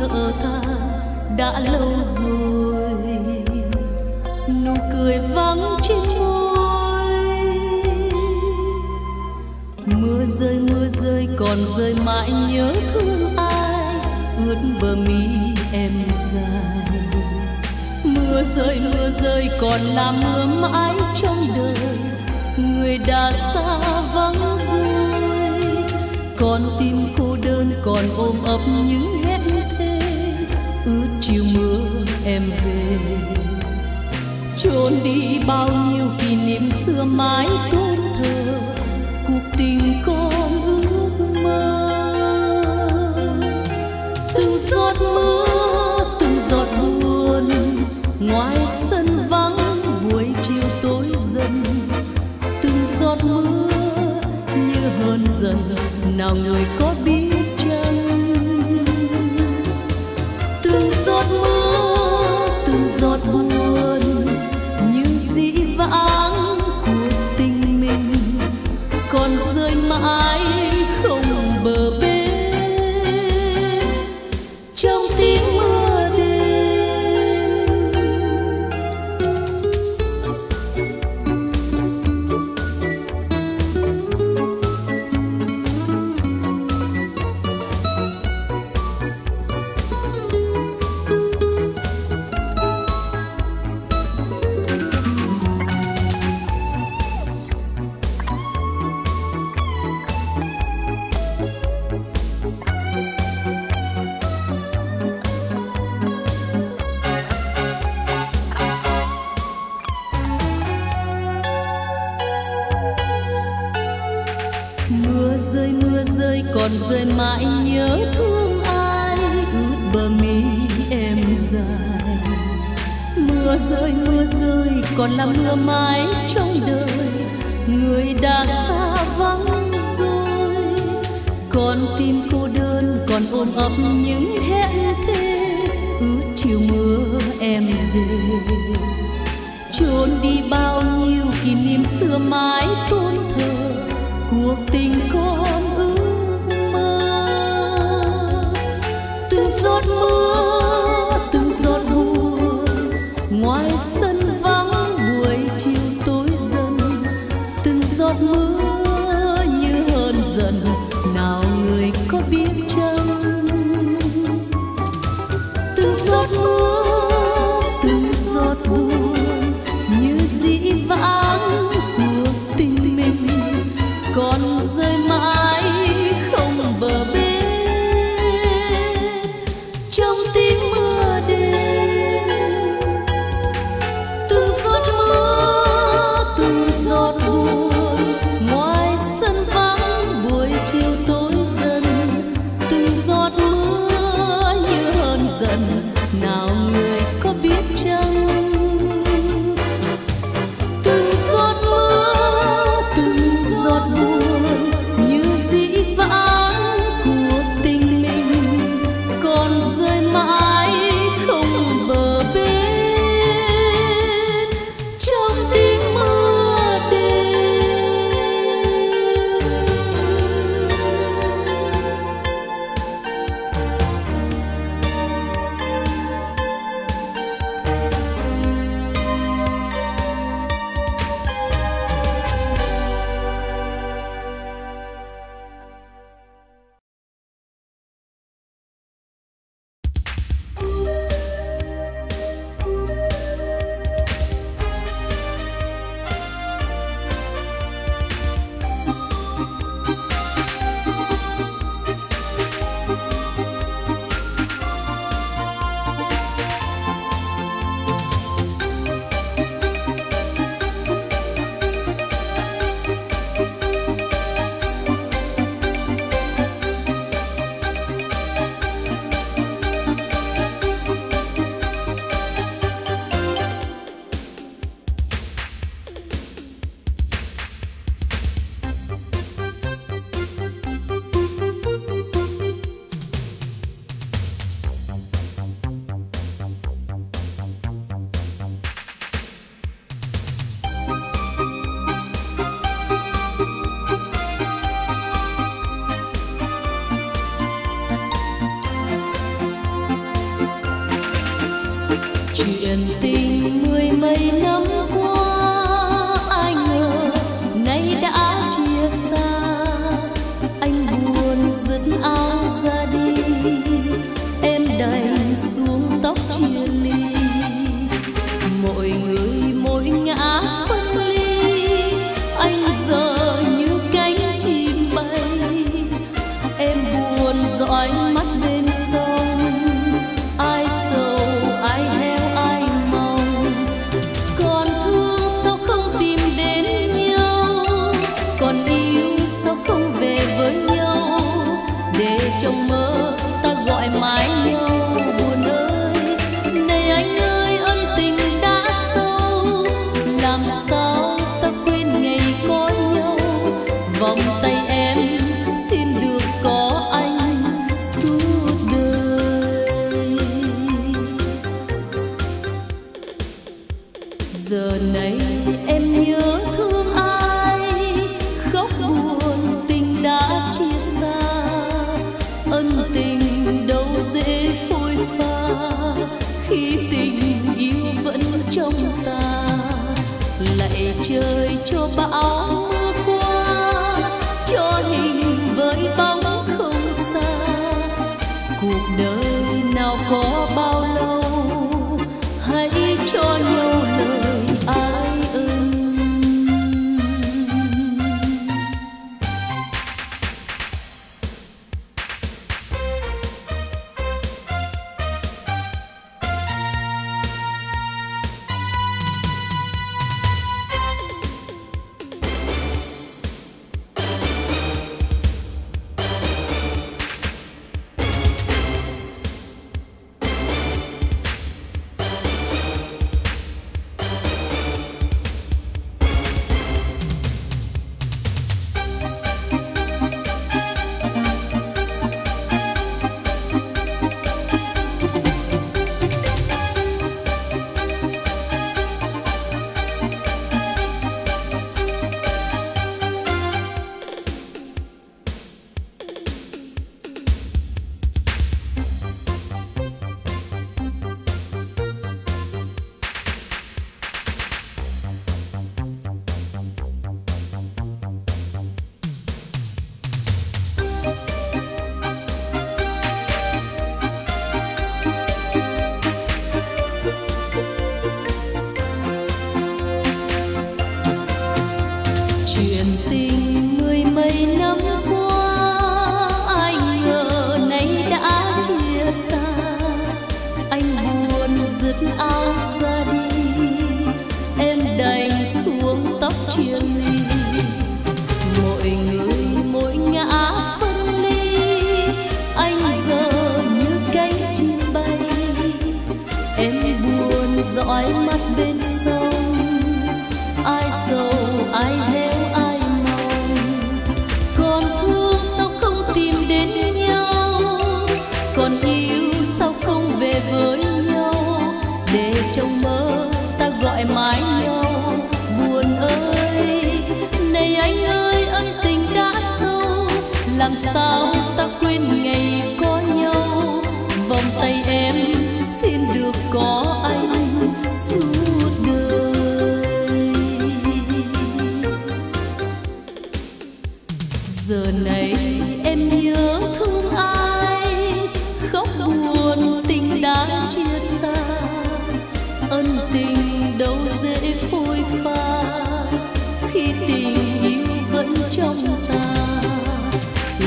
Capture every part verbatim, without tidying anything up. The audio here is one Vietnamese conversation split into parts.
thở than đã lâu rồi, nụ cười vắng trên môi. Mưa rơi mưa rơi còn rơi mãi, nhớ thương ai ướt bờ mi em dài. Mưa rơi mưa rơi còn là mưa mãi trong đời, người đã xa vắng rồi. Còn tim cô đơn còn ôm ấp những hẹn thề, ướt chiều mưa em về. Trốn đi bao nhiêu kỷ niệm xưa mãi tuổi thơ, cuộc tình con ước mơ. Từng giọt mưa, từng giọt buồn, ngoài sân vắng buổi chiều tối dần. Từng giọt mưa như hơn dần, nào người có biết chăng. Từng giọt mưa, từng giọt buồn, như dĩ vãng cuộc tình mình còn rơi mãi không bờ bến trong tiếng mưa. chuyện tình mười mấy năm qua ai ngờ nay đã chia xa, anh buồn rứt áo ra đi, em đành xuống tóc chia ly. Mỗi người mỗi ngã phân ly, anh giờ như cánh chim bay, em buồn dõi mắt bên sông, ai sầu ai heo ai mong. Còn thương sao không tìm đến nhau, còn yêu sao không về với nhau, để trong mơ ta gọi mãi nhau. Giờ này em nhớ thương ai, khóc buồn tình đã chia xa, ân tình đâu dễ phôi pha, khi tình yêu vẫn trong ta, lạy trời cho bão mưa qua, cho hình với bóng không xa. Cuộc đời nào có bao lâu, hãy cho nhau lời áo ra đi, em đành xuống tóc chia ly. Mỗi người mỗi ngã phân ly, anh giờ như cánh chim bay, em buồn dõi mắt bên sông, ai sầu ai héo ai mong. Còn thương sao không tìm đến nhau, còn yêu sao không về với nhau, để trong mơ ta gọi mãi nhau. Buồn ơi, này anh ơi, ân tình đã sâu, làm sao ta quên ngày có nhau. Vòng tay em xin được có anh suốt đời. Giờ này em nhớ thương ai, khóc buồn tình đã chia xa, ân tình đâu dễ phôi pha, khi tình yêu vẫn trong ta,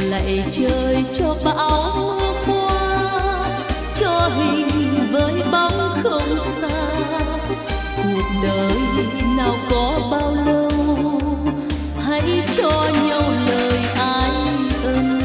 lạy trời cho bão mưa qua, cho hình với bóng không xa. Cuộc đời nào có bao lâu, hãy cho nhau lời ái ân.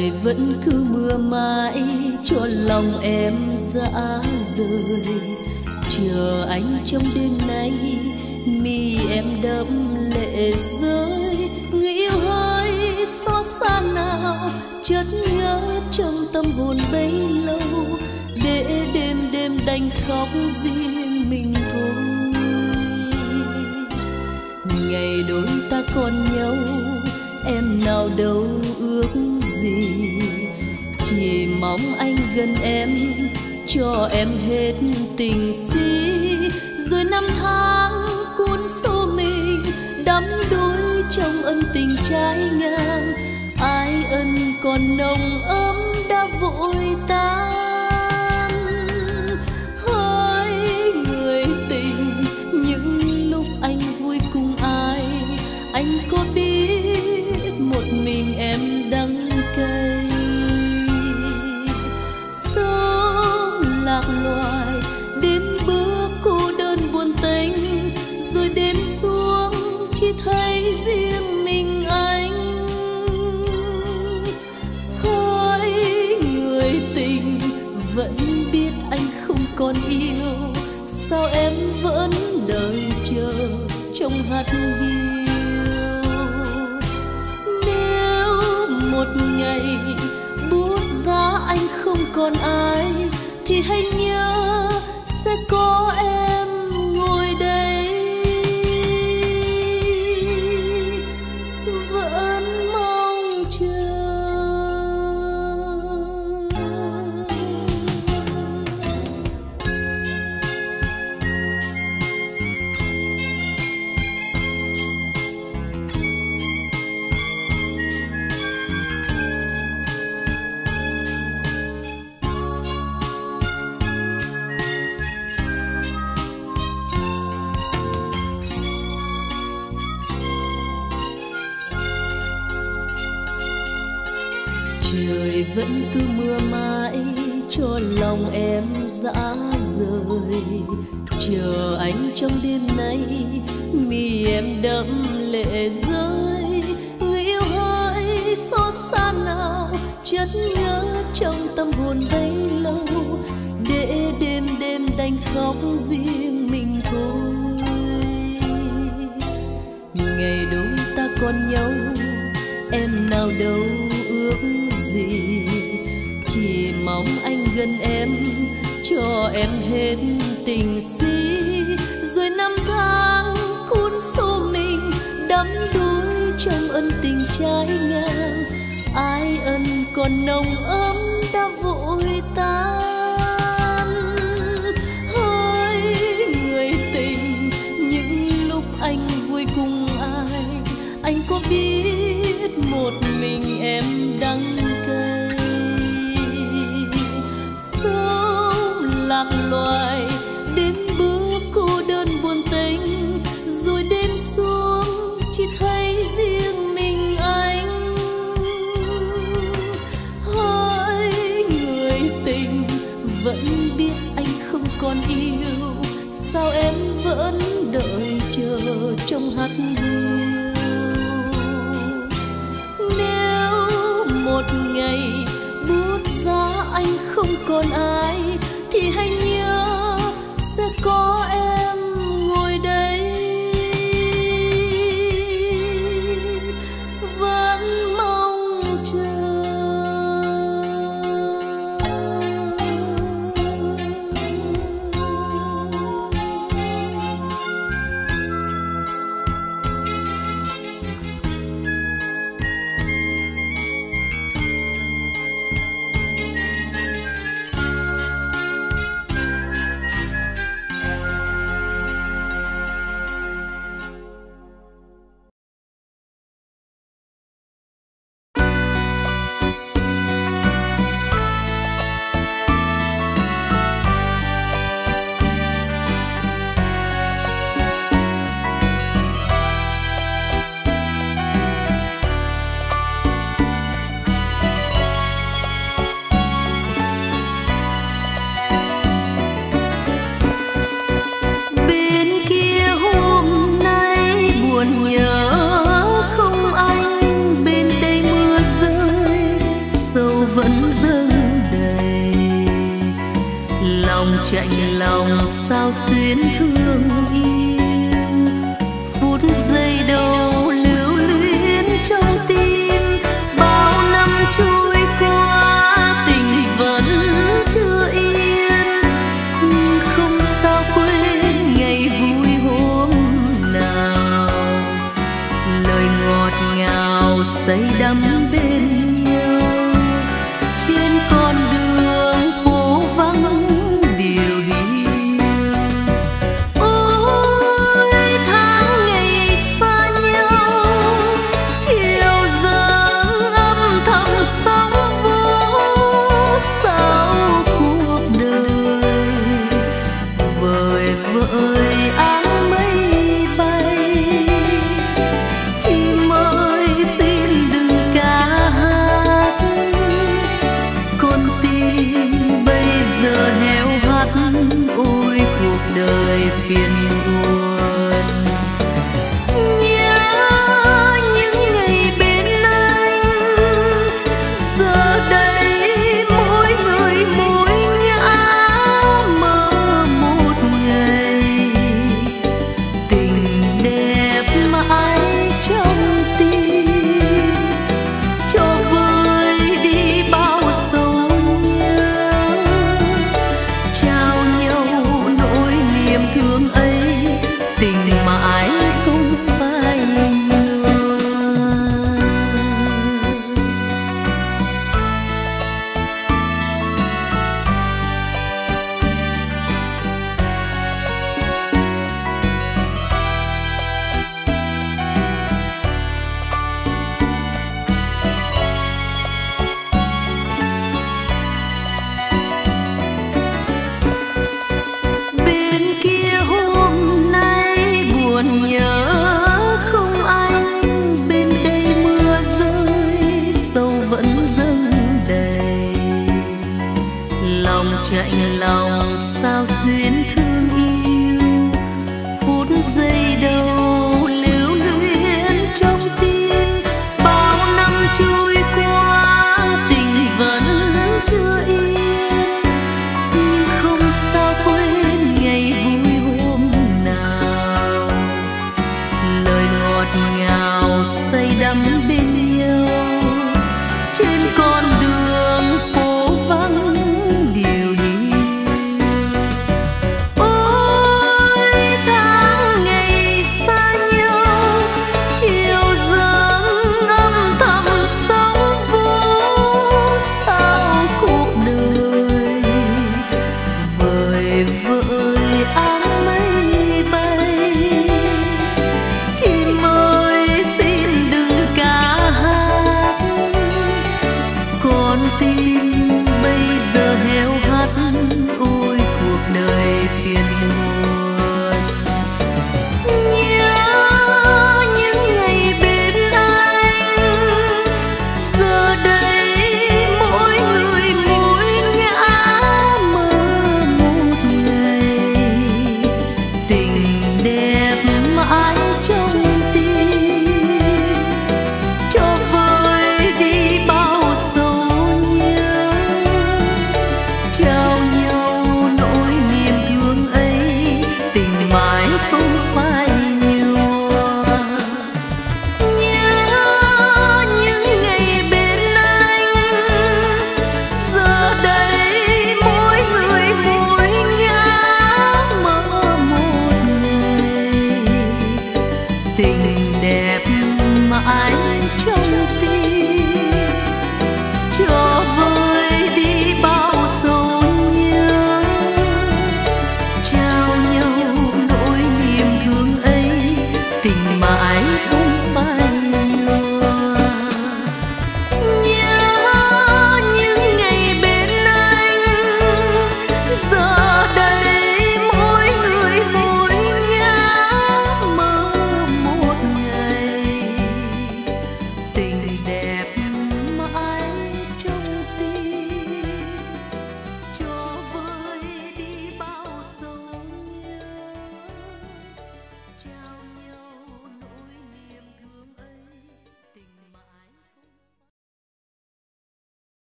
trời vẫn cứ mưa mãi cho lòng em dã rời, chờ anh trong đêm nay mi em đẫm lệ rơi. Nghĩ hoài xót xa nào chợt nhớ trong tâm hồn bấy lâu, để đêm đêm đành khóc riêng mình thôi. Ngày đôi ta còn nhau em nào đâu ước gì, chỉ mong anh gần em cho em hết tình si. Rồi năm tháng cuốn xô mình đắm đuối trong ân tình trái ngang, ai ân còn nồng ấm đã vội tan. Hỡi người tình, những lúc anh vui cùng ai, anh có biết một mình em đắng cay. Sớm lạc loài đêm bữa cô đơn buồn tênh, rồi đêm xuống chỉ thấy riêng mình anh. Hỡi người tình, vẫn biết anh không còn yêu, sao em vẫn đợi chờ trong hạt hiu. Nếu một ngày giá anh không còn ai thì hãy nhớ sẽ có em ngồi đây vẫn mong chờ. Trời vẫn cứ mưa mãi cho lòng em dã rời, chờ anh trong đêm nay mi em đẫm lệ rơi. Nghĩ hoài xót xa nào chợt nhớ trong tâm hồn bấy lâu, để đêm đêm đành khóc riêng mình thôi. Ngày đôi ta còn nhau em nào đâu ước gì, chỉ mong anh gần em cho em hết tình si. Rồi năm tháng cuốn xô mình đắm đuối trong ân tình trái ngang, ai ân còn nồng ấm đã vội tan. Hỡi người tình, những lúc anh vui cùng ai, anh có biết một mình em đắng cay. Sớm lạc loài đêm bữa cô đơn buồn tênh, rồi đêm xuống chỉ thấy riêng mình anh. Hỡi người tình, vẫn biết anh không còn yêu, sao em vẫn đợi chờ trong hạt hiu. Một ngày buốt giá anh không còn ai thì hãy nhớ sẽ có em ngồi đây vẫn mong chờ. dòng chạnh lòng sao xuyến thương yêu, phút giây đầu lưu luyến trong tim, bao năm trôi qua tình vẫn chưa yên, nhưng không sao quên ngày vui hôm nào, lời ngọt ngào say đắm bên nhau trên con đường.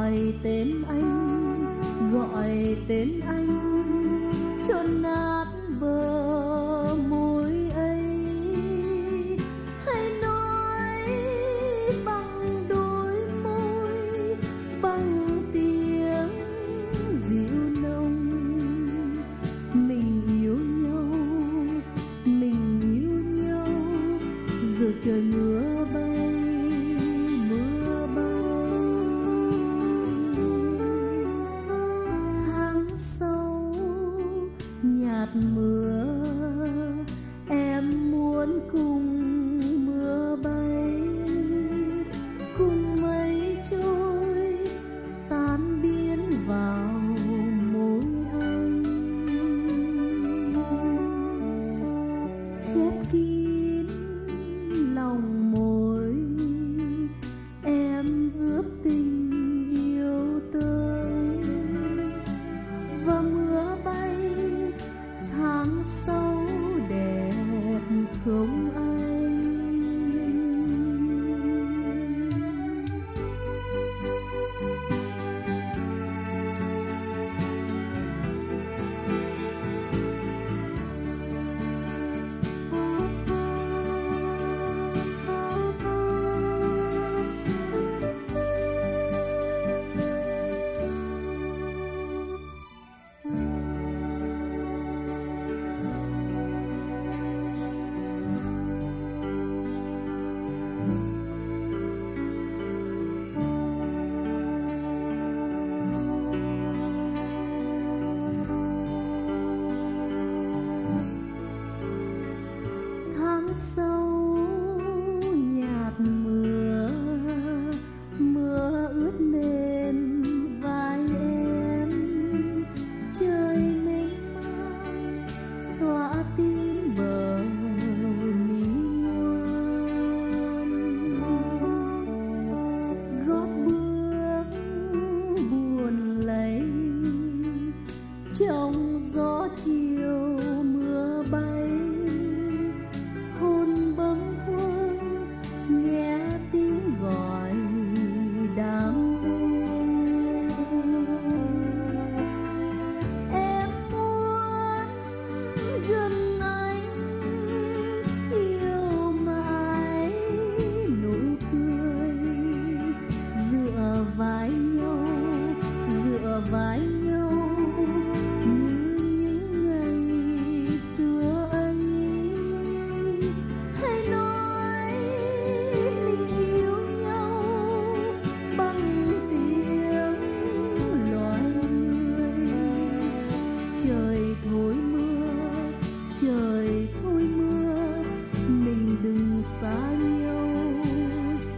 gọi tên anh, gọi tên anh cho nát bờ môi ấy. Hãy nói bằng đôi môi, bằng tiếng dịu nồng, mình yêu nhau, mình yêu nhau. Giờ trời mưa bay, mưa bay. Tháng sau nhạt mưa, em muốn cùng mưa bay, cùng mây trôi tan biến vào môi anh. Khép kín lòng môi, em ướp tình yêu tới, và mưa bay tháng sau đẹp không anh. Sâu nhạt mưa, mưa ướt mềm vai em, trời mênh mang xóa tim bờ mi ngoan. Gót bước buồn lấy trong gió chiều mưa bay, gọi đám mây. Em muốn gần anh, yêu mãi nụ cười, dựa vai nhau, dựa vai nhau như những ngày xưa ấy. Hãy nói mình yêu thôi mưa, trời thôi mưa, mình đừng xa nhau,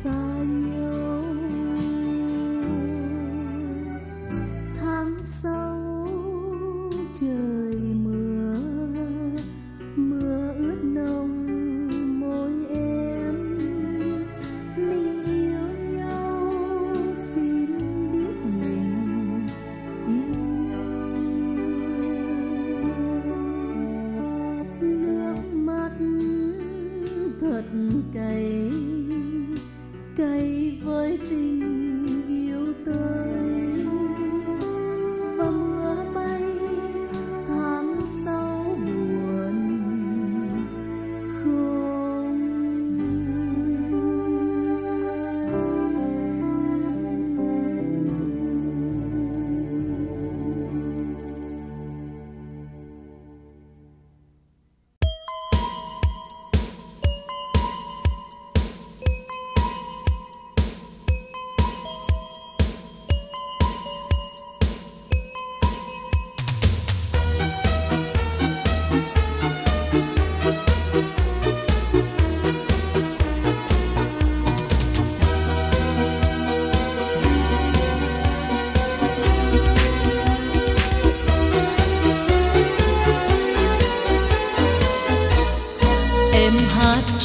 xa nhau. Tháng sau trời mưa, mưa ướt nồng môi em, mình yêu nhau, xin biết mình yêu. Thật cay, cay với tình yêu tới, và mưa bay tháng sau buồn không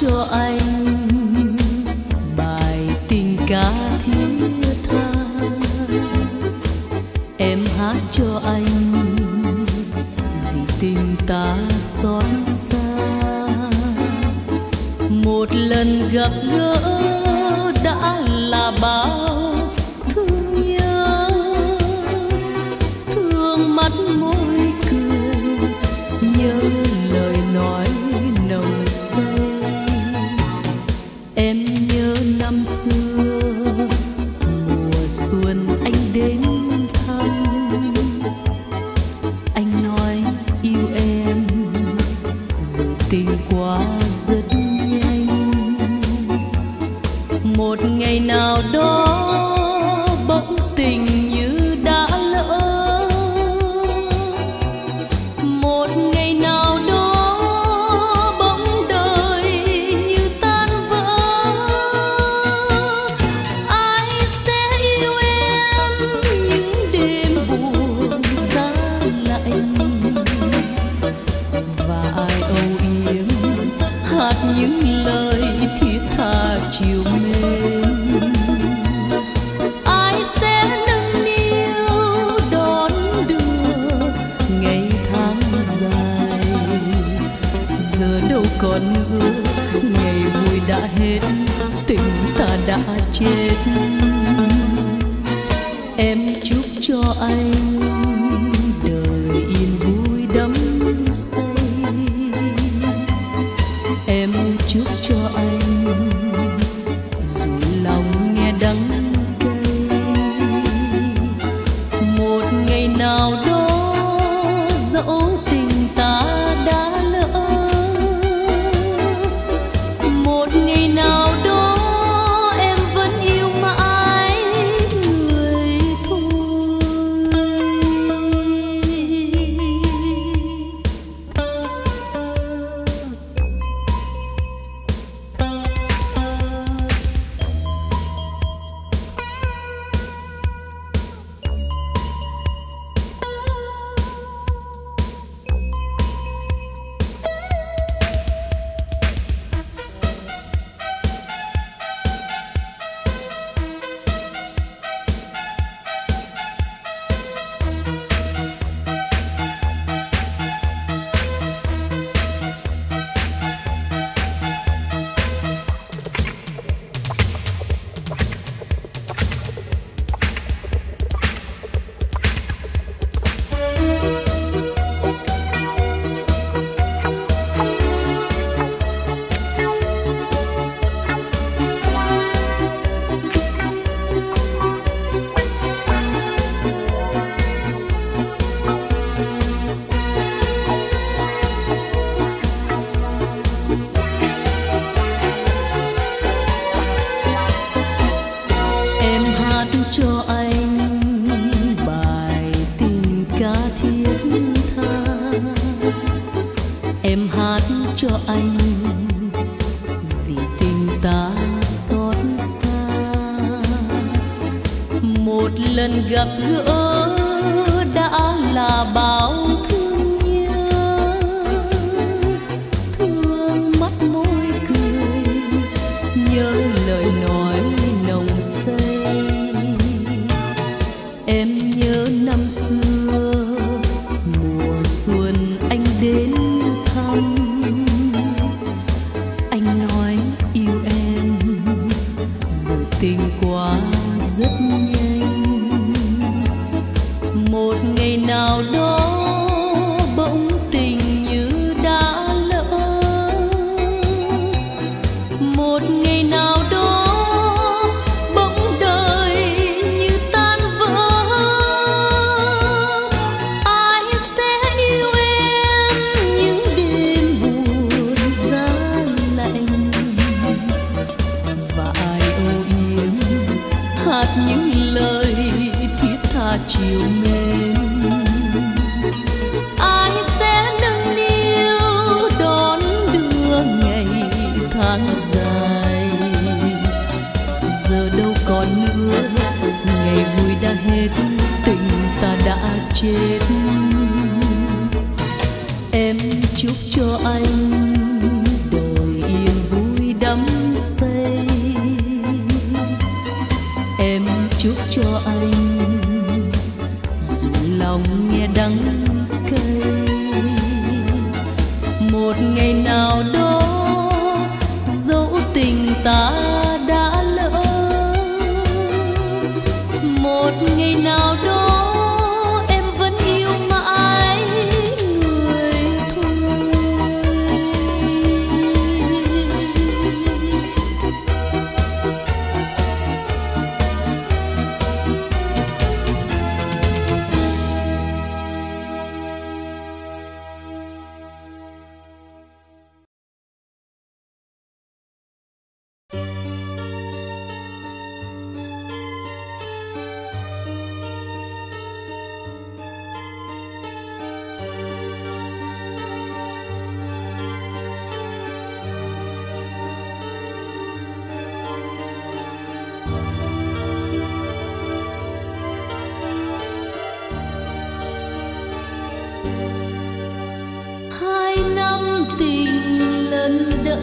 cho anh bài tình ca thiết tha. Em hát cho anh vì tình ta xót xa. Một lần gặp gỡ đã là bao thương nhớ.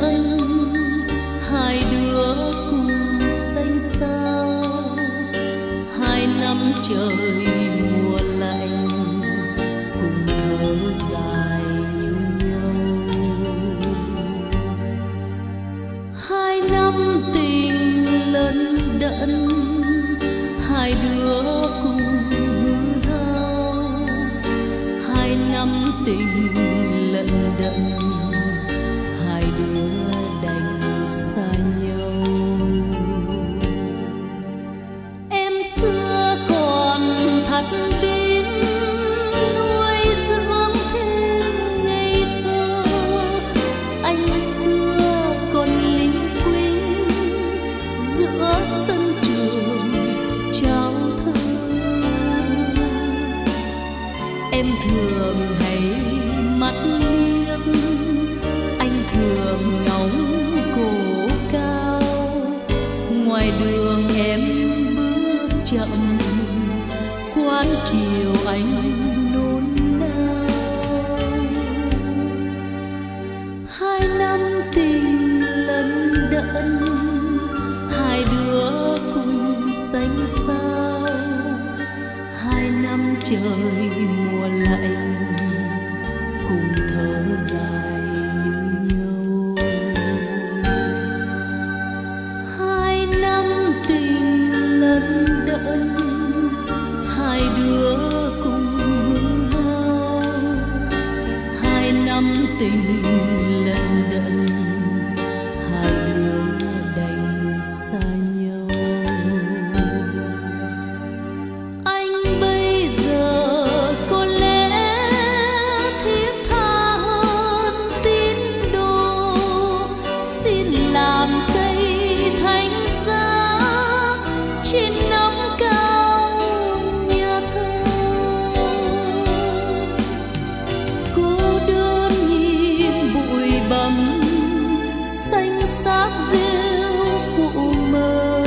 thân hai đứa cùng xanh sao hai năm trời mùa lạnh cùng mùa dài nhau hai năm tình lận đận hai đứa cùng hứa hao hai năm tình lận đận chậm quán chiều anh nôn nao hai năm tình lẫn đẫn hai đứa cùng xanh sao hai năm trời mùa lạnh cùng thở dài hai đứa cùng nhau hai năm tình lận đận hai đứa đành xa nhau anh bây giờ có lẽ thiết tha hơn tín đồ xin làm cây thánh giá trên nóc cao nhà thờ cô đơn nhìn bụi bặm xanh xác rêu phụ mờ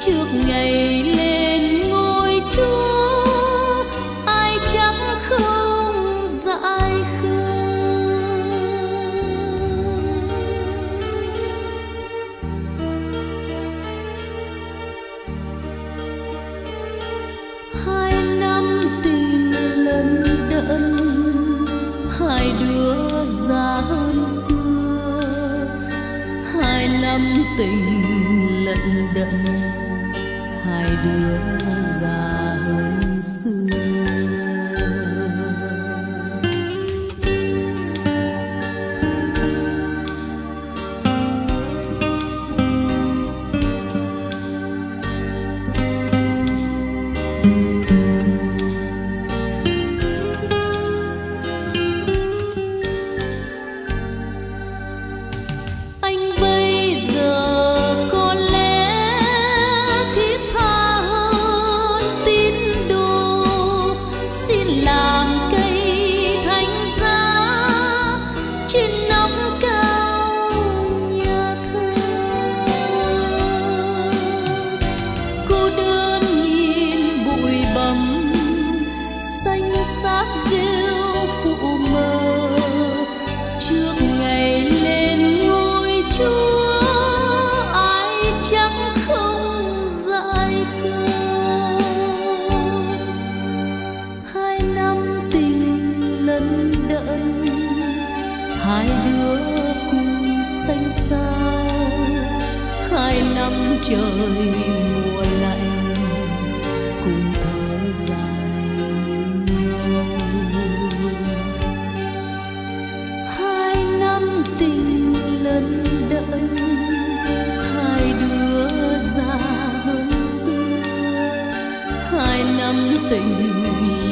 trước ngày lên ngôi chúa ai chẳng không dại khờ hai năm tình lận đận hai đứa già hơn xưa hai năm tình lận đận hai đứa già hơn xưa. Hai đứa cùng xanh sao hai năm trời mùa lạnh cùng thở dài hai năm tình lận đận hai đứa già hơn xưa hai năm tình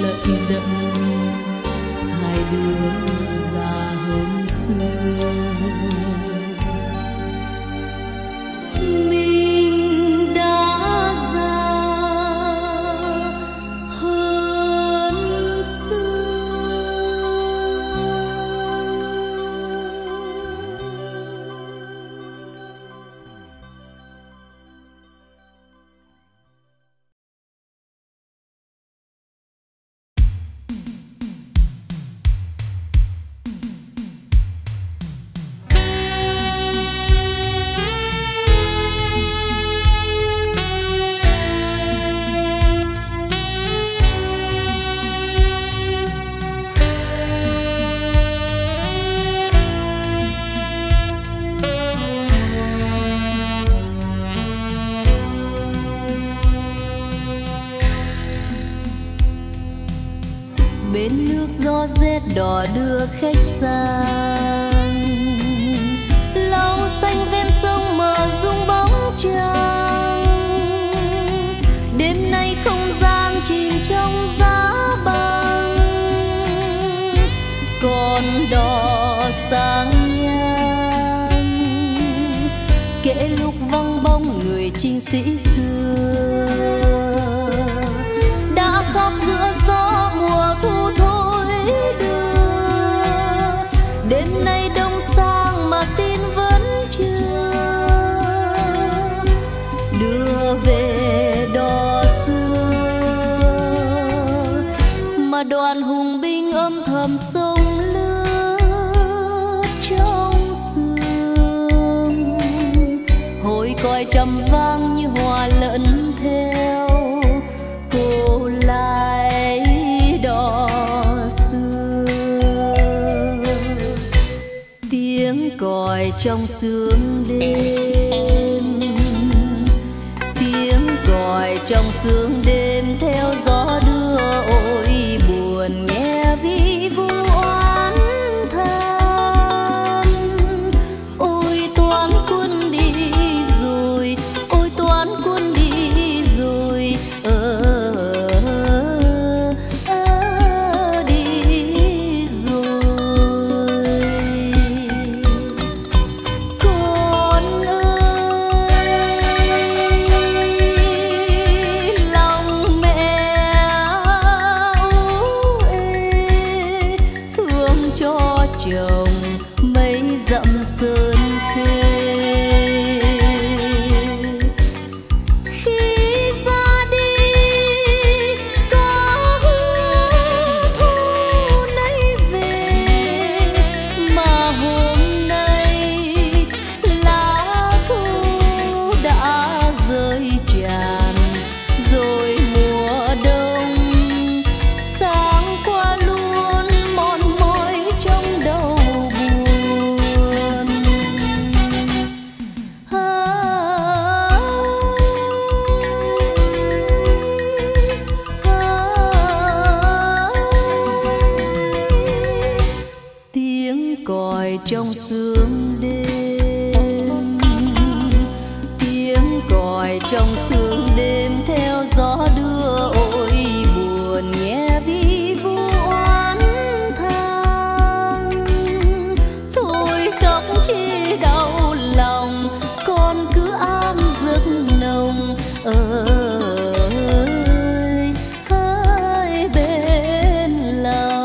lận đận hai đứa già hơn mình đã già hơn xưa. gió rét đỏ đưa khách sang. Lau xanh ven sông mờ rung bóng trăng. Đêm nay không gian chìm trong giá băng. Còn đỏ sáng nhang kể lúc vắng bóng người chinh sĩ xưa đã khóc giữa gió mùa thu thổi đưa. Đêm nay đông sang mà tin vẫn chưa đưa về đò xưa mà đoàn hùng binh âm thầm sông lướt trong sương. Hồi còi trầm vang như hòa lẫn theo cô lái đò xưa. Tiếng còi trong sương đêm, tiếng còi trong sương đêm theo gió đưa ôi buồn nghe ví vu oán than. Ôi toán quân đi rồi, ôi toán quân đi rồi, ờ, ờ, ờ, đi rồi con ơi. Lòng mẹ ú ê thương cho chồng mấy dặm sơn khê. Khi ra đi có hứa thu nay về mà hôm nay lá thu đã rơi tràn rồi. Mùa đông sáng qua luôn mòn mỏi trong đầu buồn. À, à, tiếng còi trong sương đêm, tiếng còi trong sương đêm theo gió đưa ôi buồn nghe ví vu oán than. Thôi khóc chi đau lòng con cứ an giấc nồng ơi khơi bên lòng.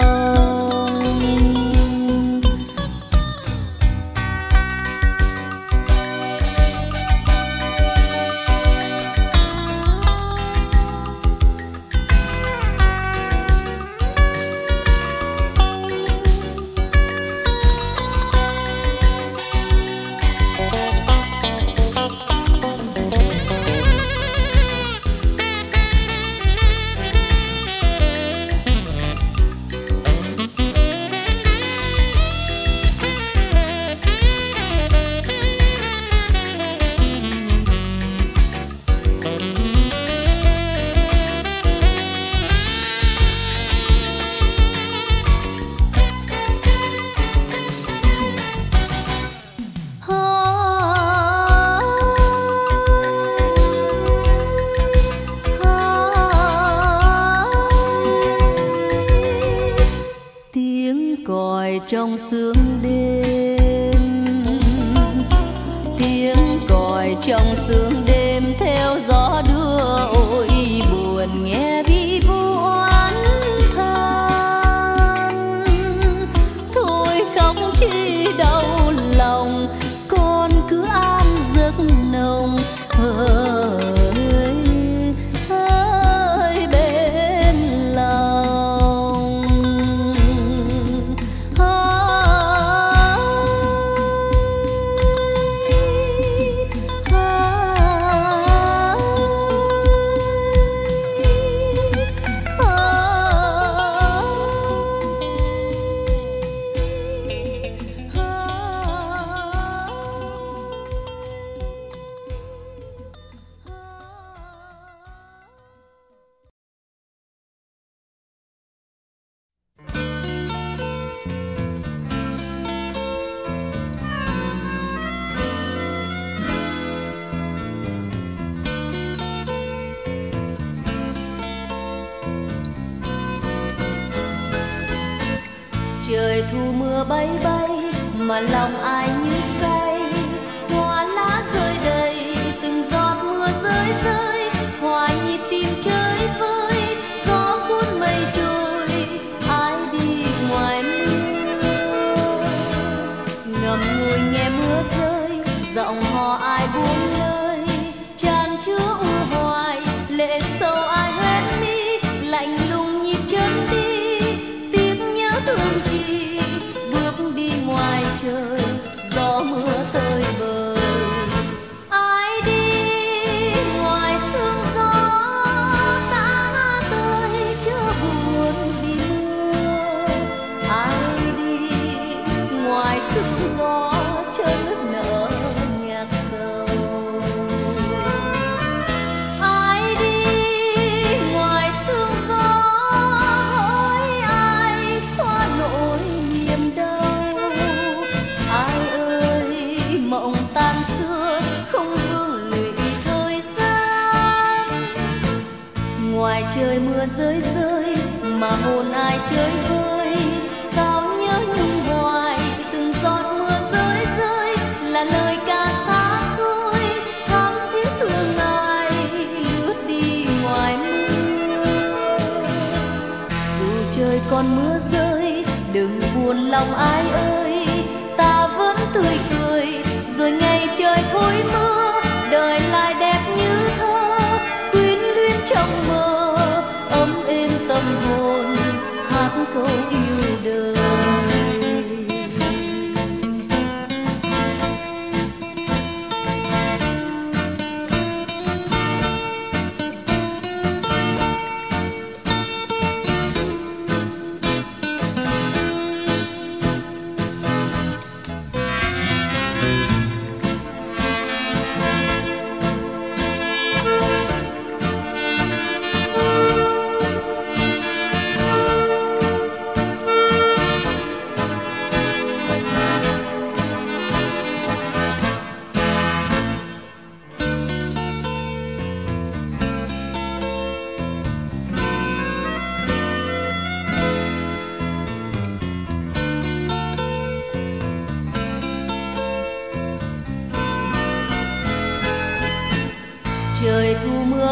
Còi trong sương đêm, tiếng còi trong sương đêm theo gió đưa ôi buồn nghe ví vu oán than. Thôi khóc chi đau lòng con cứ an giấc nồng ơi ơi bên lòng. Ah, ah, ah. trời thu mưa bay bay mà lòng ai như say, hoa lá rơi đầy từng giọt mưa rơi rơi, hoa nhịp tim chơi vơi, gió cuốn mây trôi, ai đi ngoài mưa ngậm ngùi nghe mưa rơi, giọng hò ai buông lơi tràn chứa u hoài lệ sâu ai hết mi, lạnh lùng nhịp chân đi tiếng nhớ thương chi bước đi ngoài trời gió mưa tơi bời. Ngoài trời mưa rơi rơi mà hồn ai chơi vơi, sao nhớ nhung hoài từng giọt mưa rơi rơi là lời ca xa xôi thắm thiết thương ai lướt đi ngoài mưa. Dù trời còn mưa rơi đừng buồn lòng ai ơi, ta vẫn tươi cười rồi ngày trời thôi mưa, đời lại đẹp như thơ quyến luyến trong mơ. Hồn hát câu yêu đời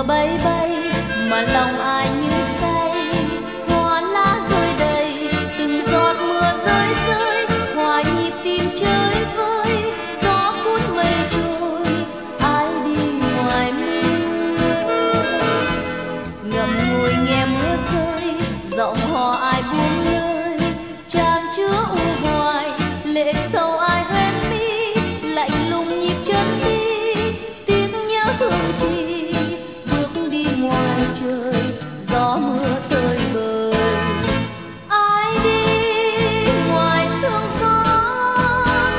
bay bay mà lòng ai như say, hoa lá rơi đầy từng giọt mưa rơi rơi, hoa nhịp tim chơi vơi, gió cuốn mây trôi, ai đi ngoài mưa ngậm ngùi nghe mưa rơi, giọng hò ai buông lơi tràn chứa u hoài lệ sâu ai hoen mi, lạnh lùng nhịp chân đi tiếng nhớ thương chi trời gió mưa tơi bời. Ai đi ngoài sương gió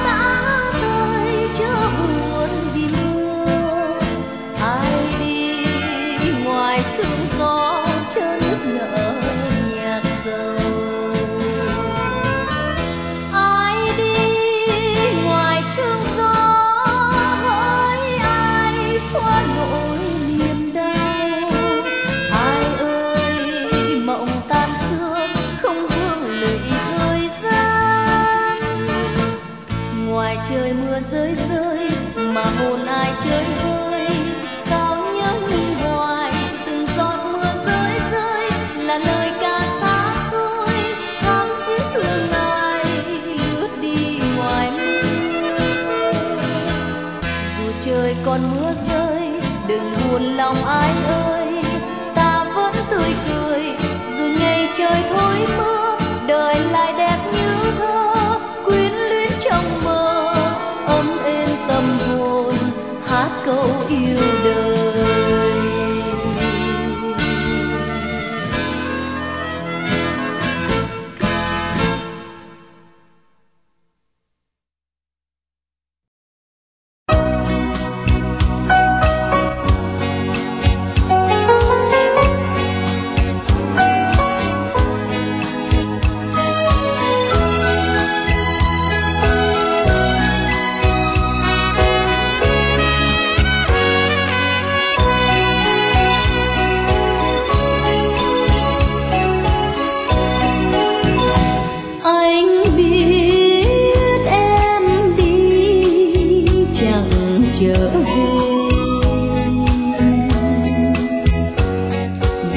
đã tơi chớ buồn vì mưa, ai đi ngoài sương gió chớ nức nở nhạc sầu. Ai đi ngoài sương gió hỡi ai xóa nỗi niềm đau, trời mưa rơi rơi mà hồn ai chơi vơi, sao nhớ nhung hoài từng giọt mưa rơi rơi là lời ca xa xôi thắm thiết thương ai lướt đi ngoài mưa. Dù trời còn mưa rơi đừng buồn lòng ai ơi, ta vẫn tươi cười dù ngày trời thôi mưa, đời lại đẹp như thơ quyến luyến trong mơ. Hồn hát câu yêu đời.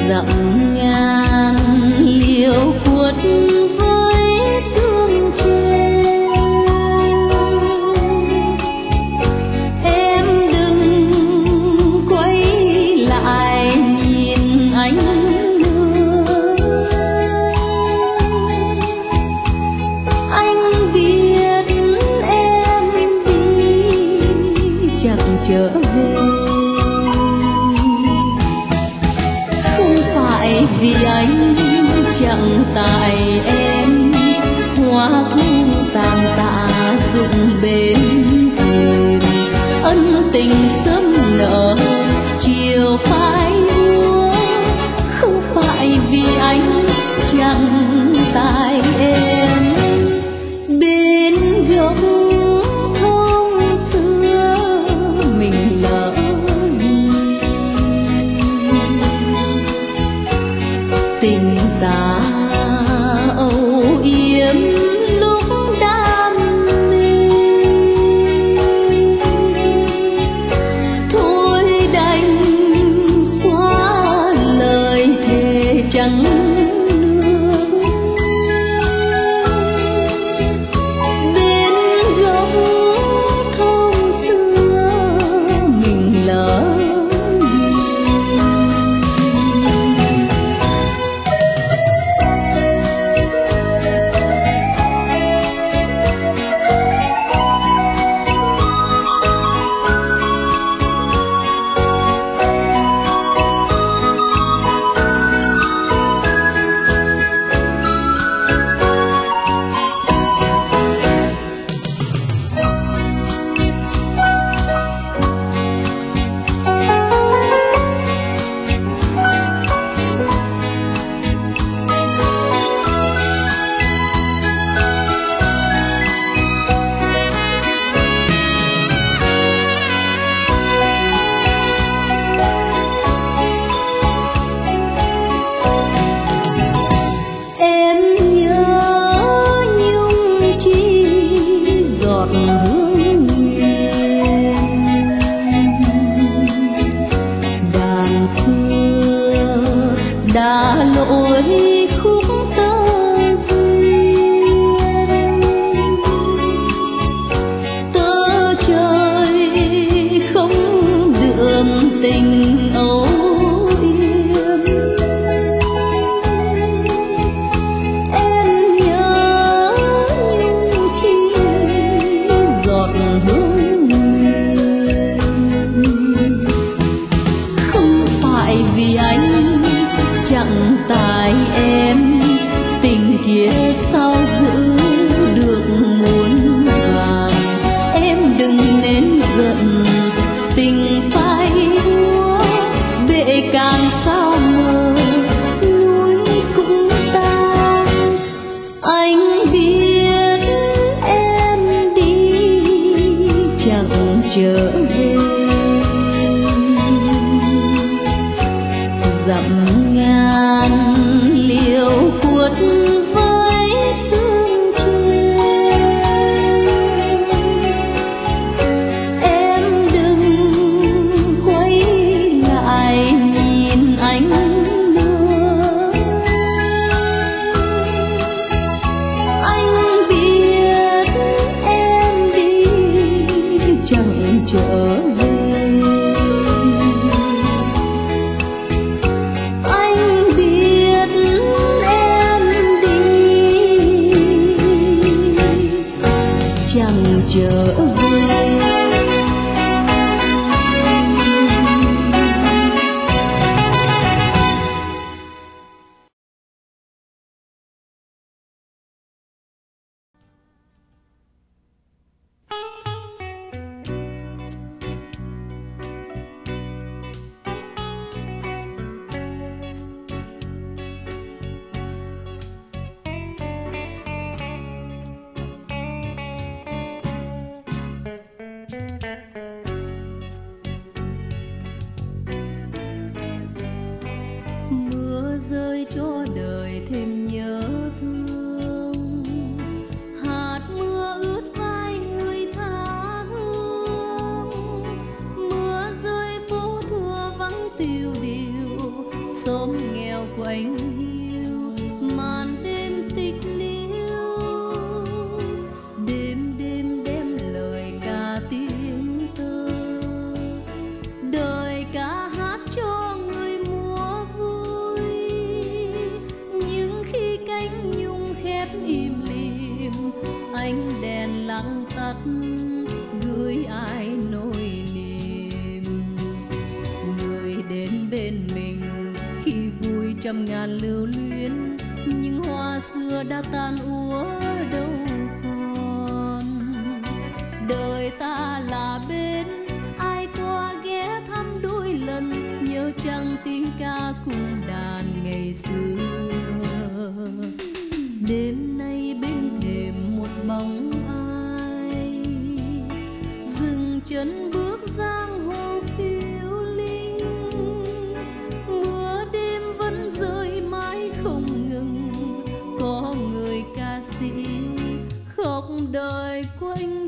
dặm ngang liễu cuốn với sương trên. Em đừng quay lại nhìn ánh mưa, anh biết em đi chẳng trở về. Vì anh chẳng tại em, hoa thu tàn tạ rụng bên thềm, ân tình sớm nở chiều phai mua. Không phải vì anh chẳng tại em, bên gốc thông xưa mình lỡ. Tình ta âu yếm lúc đam mê, thôi đành xóa lời thề trắng nước. Bên gốc thông xưa mình lỡ. Đã lỗi khúc tơ duyên, tơ trời không đường tình âu yếm. Em nhớ những chi giọt hương nghiêng, không phải vì anh chẳng tài em, tình kia sao giữ được muôn vàng. Em đừng nên giận tình phai úa, bể càng sao mờ núi cũng tan. Anh biết em đi chẳng trở về, dặm ngang liễu cuốn với sương trên. Em đừng quay lại nhìn ánh mưa, anh biết em đi chẳng trở về. Chẳng trở về. quanh hiu màn đêm tịch liêu, đêm đêm đem lời ca tiếng tơ, đời ca hát cho người múa vui. Nhưng khi cánh nhung khép im lìm, ánh đèn lặng tắt gửi ai nỗi niềm. Người đến bên mình khi vui trăm ngàn lưu luyến, nhưng hoa xưa đã tan úa đâu còn. Đời ta là bên ai qua ghé thăm đôi lần, nhớ chăng tiếng ca cùng đàn ngày xưa. Đêm nay bên thềm một bóng ai dừng chân bước giang hồ phiêu linh. Mưa đêm vẫn rơi mãi không ngừng, có người ca sĩ khóc đời quanh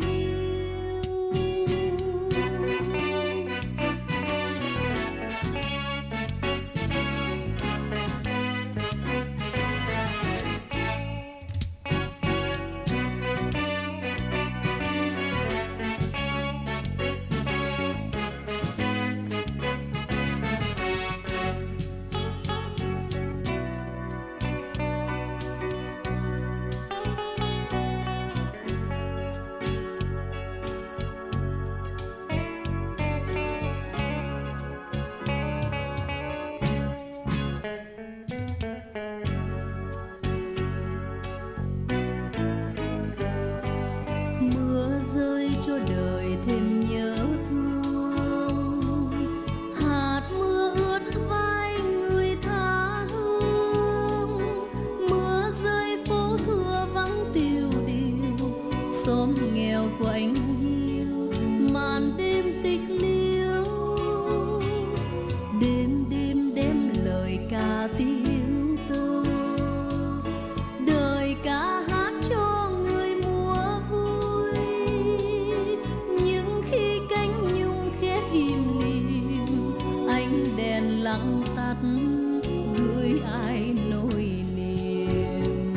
đời thêm nhớ thương. Hạt mưa ướt vai người tha hương, mưa rơi phố thưa vắng tiêu điều, xóm nghèo của anh hiu màn đêm tịch liêu, đêm đêm đem lời ca tiếng tơ, đời ca hát cho đèn lặng tắt gửi ai nỗi niềm.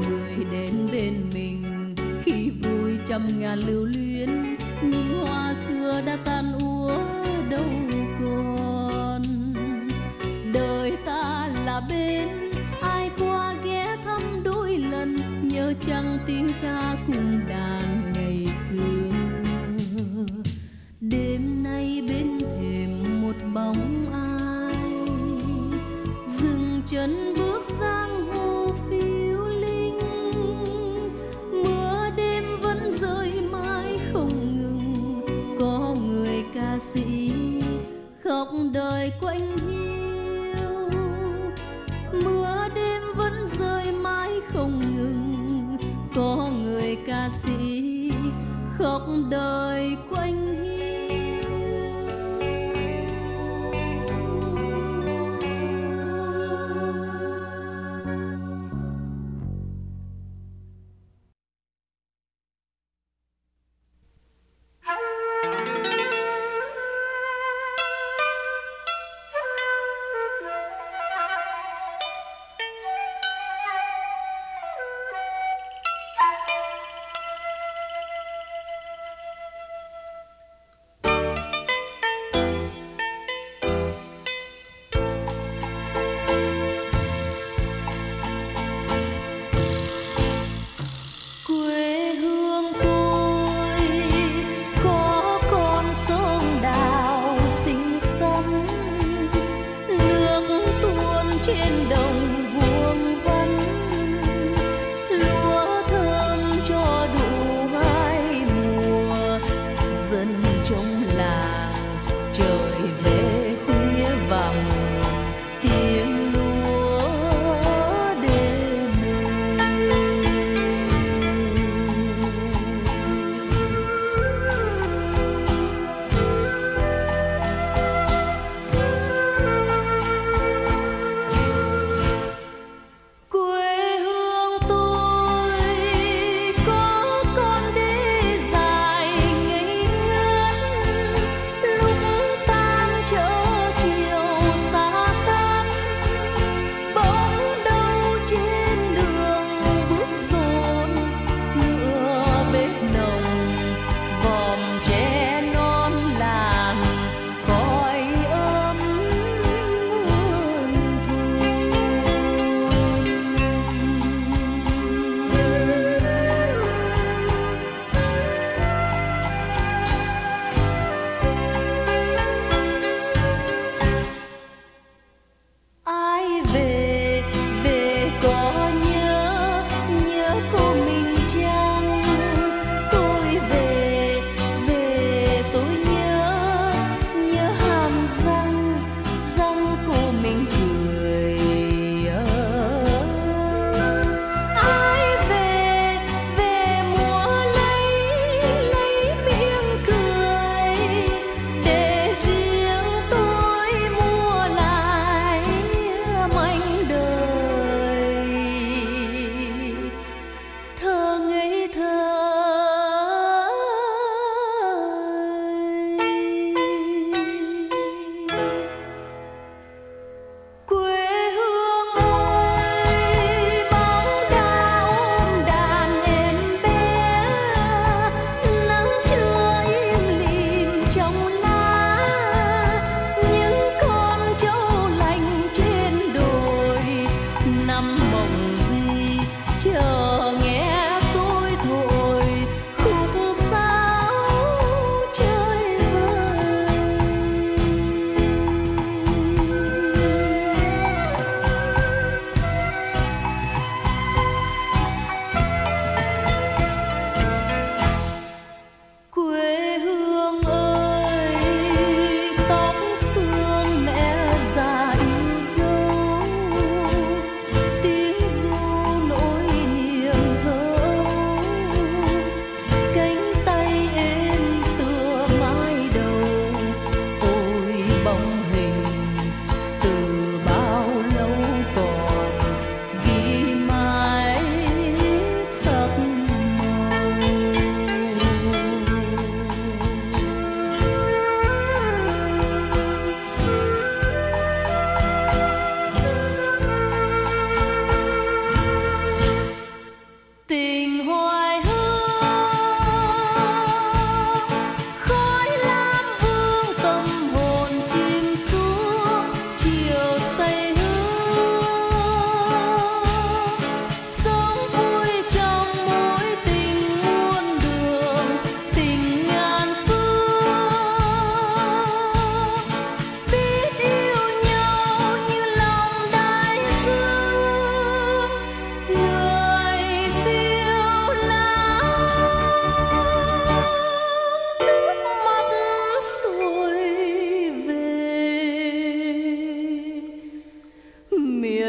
Người đến bên mình khi vui trăm ngàn lưu luyến, nhưng hoa xưa đã tan úa đâu còn. Đời ta là bên ai qua ghé thăm đôi lần, nhớ chăng tiếng ca cùng đàn ngày xưa. Đêm nay bên thềm một bóng ai dừng chân bước giang hồ phiêu linh. Mưa đêm vẫn rơi mãi không ngừng, có người ca sĩ khóc đời quanh hiu. Mưa đêm vẫn rơi mãi không ngừng, có người ca sĩ khóc đời quanh hiu.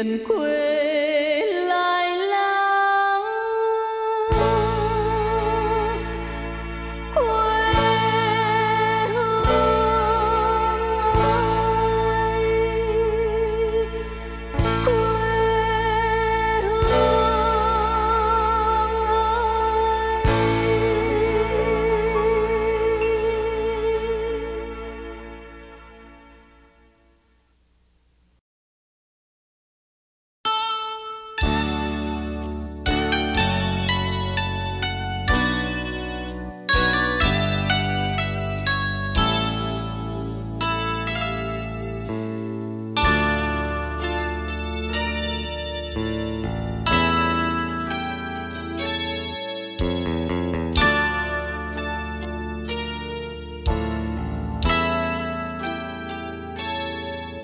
miền quê lại lắng quê hương ơi, quê hương ơi.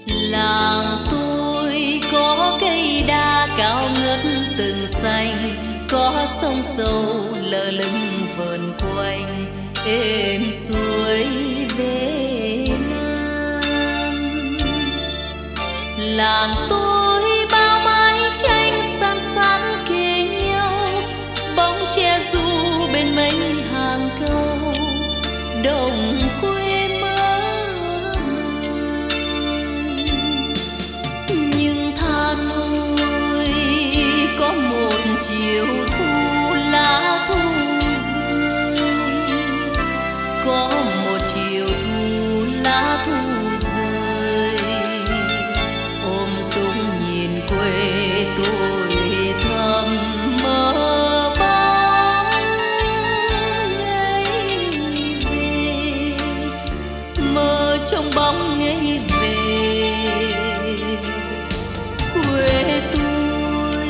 Làng tôi có cây đa cao ngất từng xanh, có sông sâu lờ lững vờn quanh, êm suối về nam. Làng tôi bao mái tranh san sát kề nhau, bóng che du bên mấy hàng câu đồng quê mơ màng. Nhưng tha nuôi có một chiều thu lá thu rơi, có một chiều thu lá thu rơi, ôm súng nhìn quê tôi thầm mơ. Trong bóng ngày về quê tôi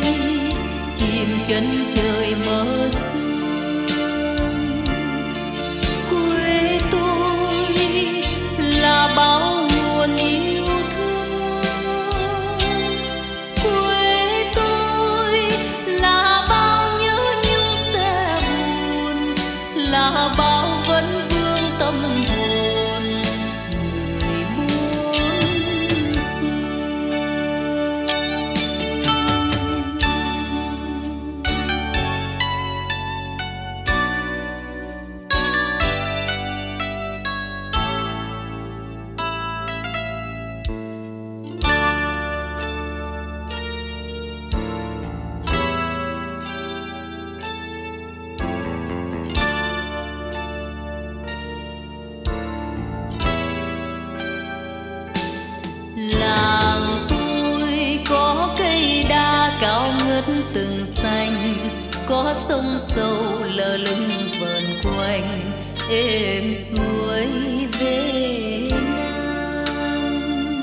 chìm chân trời mơ sương, quê tôi là bao nguồn yêu thương, quê tôi là bao nhớ những sẽ buồn, là bao vấn vương tâm hồn. Làng tôi có cây đa cao ngất từng xanh, có sông sâu lờ lững vờn quanh, êm suối về nam.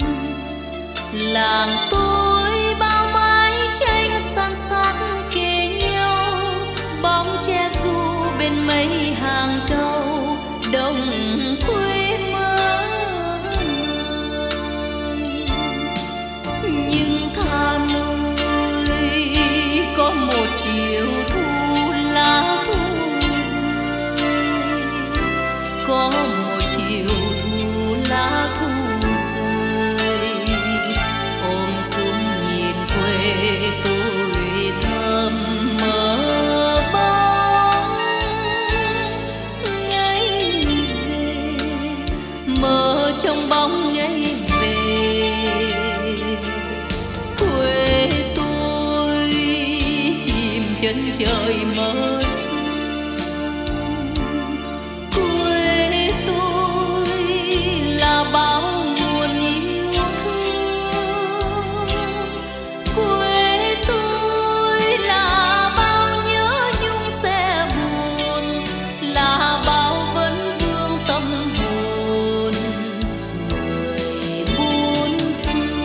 Làng tôi bao mái tranh san sát kề nhau, bóng che du bên mấy hàng câu đồng quê. Chiều thu lá thu rơi, có một chiều thu lá thu rơi, ôm súng nhìn quê tôi thầm mơ bóng ngày về, mơ trong bóng ngày về. Chân trời mơ sương, quê tôi là bao nguồn yêu thương, quê tôi là bao nhớ nhung sẽ buồn, là bao vấn vương tâm hồn người buôn phương.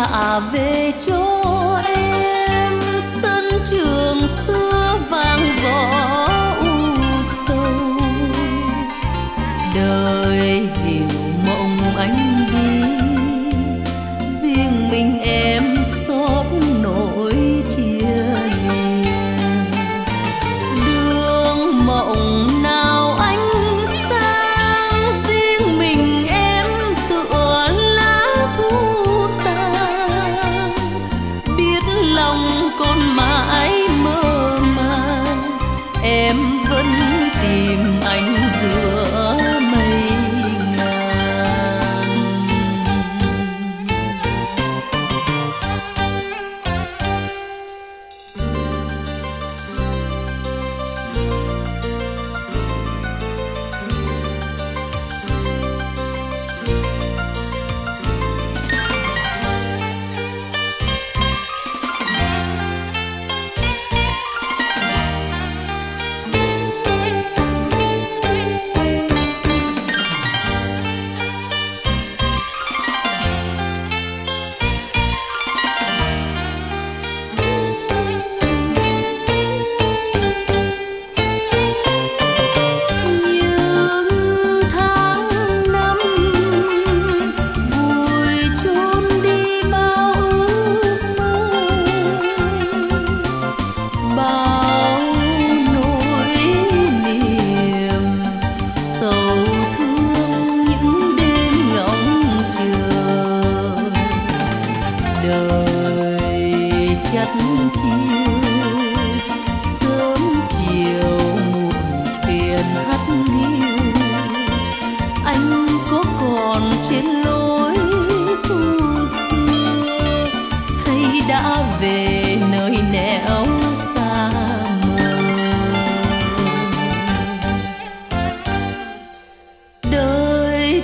nhà về cho em sân trường xưa vàng vỏ u sầu, đời dịu mộng anh đi riêng mình em xót nỗi chia ly. Đường mộng nào anh sang riêng mình em tựa lá thu tàn, biết lòng còn mãi mơ màng em vẫn tìm anh giữa mây.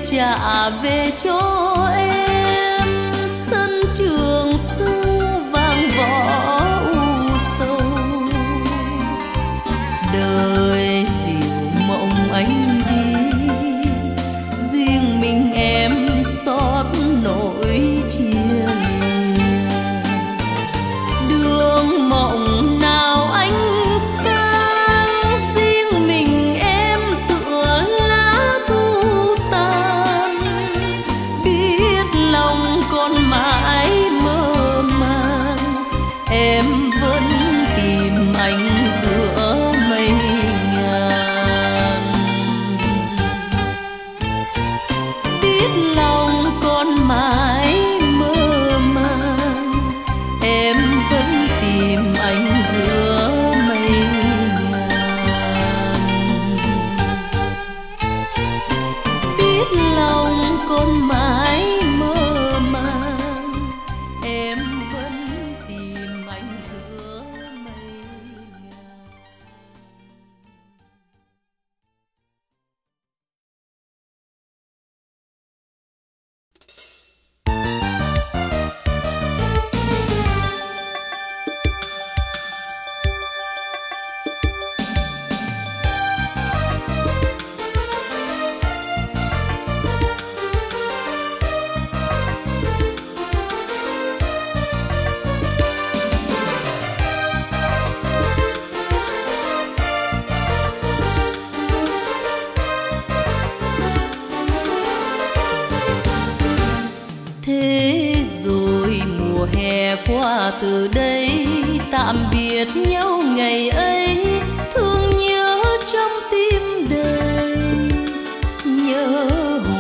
Trả về cho em sân trường xưa vàng vỏ u sầu, đời dịu mộng anh đi riêng mình em xót nỗi chia ly. Đường mộng qua từ đây tạm biệt nhau ngày ấy, thương nhớ trong tim đời, nhớ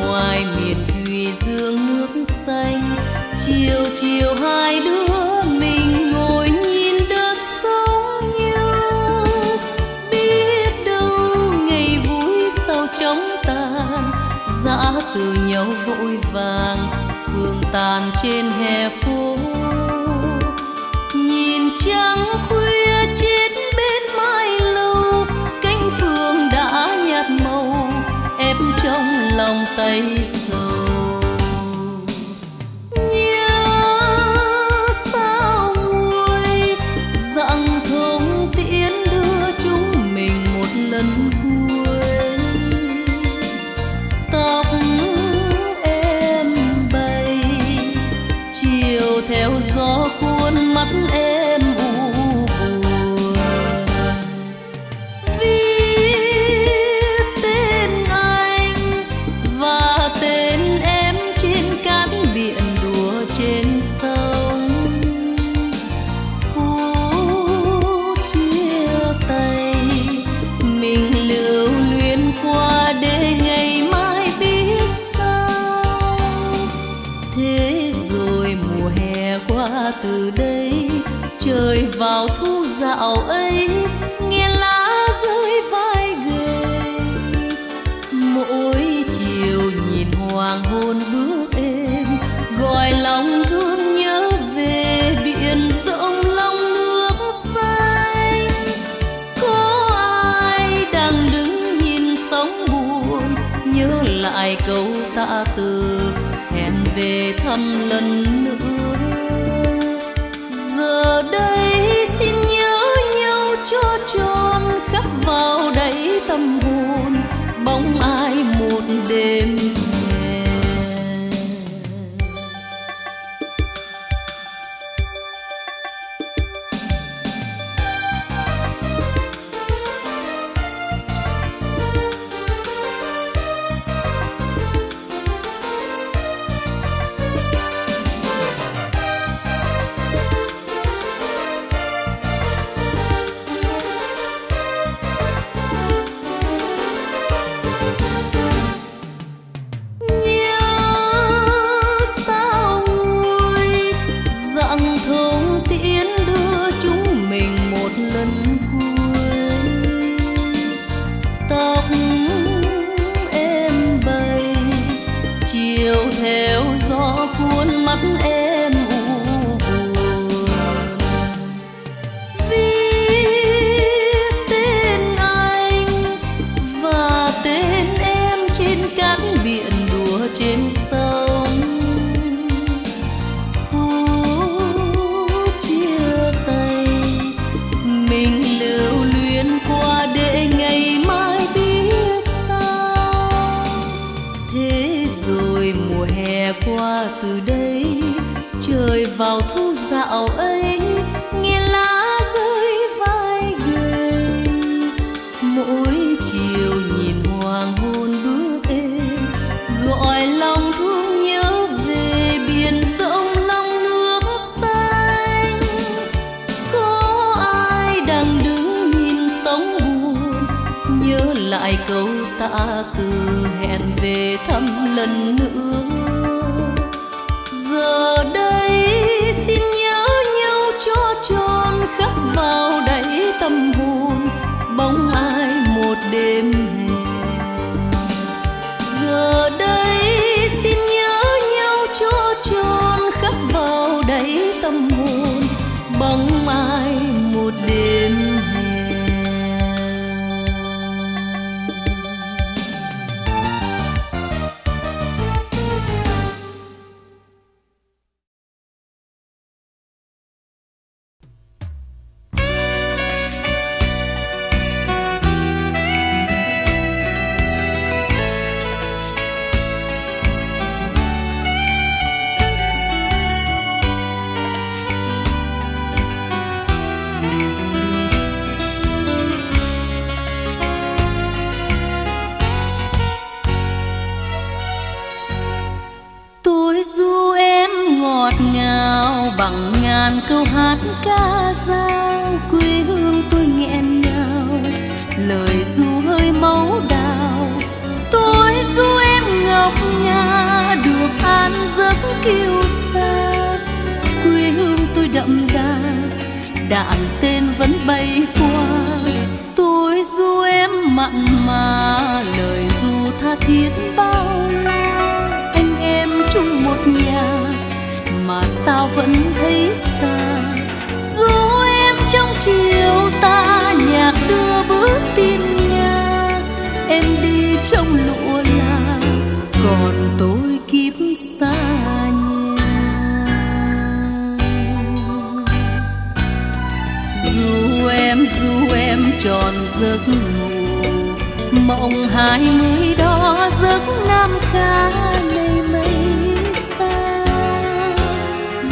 hoài miền thùy dương nước xanh, chiều chiều hai đứa mình ngồi nhìn đất sống nhau. Biết đâu ngày vui sao chóng tàn, giã từ nhau vội vàng hương tàn trên hè phố. Trăng khuya chết bên mái lâu, cánh phường đã nhạt màu, em trong lòng tay sầu. Nhớ sao nguôi dặn thông tiễn đưa chúng mình một lần cuối, tóc em bay chiều mắt em u buồn. Viết tên anh và tên em trên cát biển đùa trên sông. Phút chia tay mình lưu luyến qua để ngày mai biết sao. Thế rồi mùa hè qua từ đây trời vào thu dạo ấy, nghe lá rơi vai gầy. Mỗi chiều nhìn hoàng hôn bước êm, gọi lòng thương nhớ về biển rộng lòng nước xanh. Có ai đang đứng nhìn sóng buồn, nhớ lại câu tạ từ hẹn về thăm lần nữa. Giờ đây xin nhớ nhau cho tròn, khắc vào đáy tâm hồn bóng ai một đêm.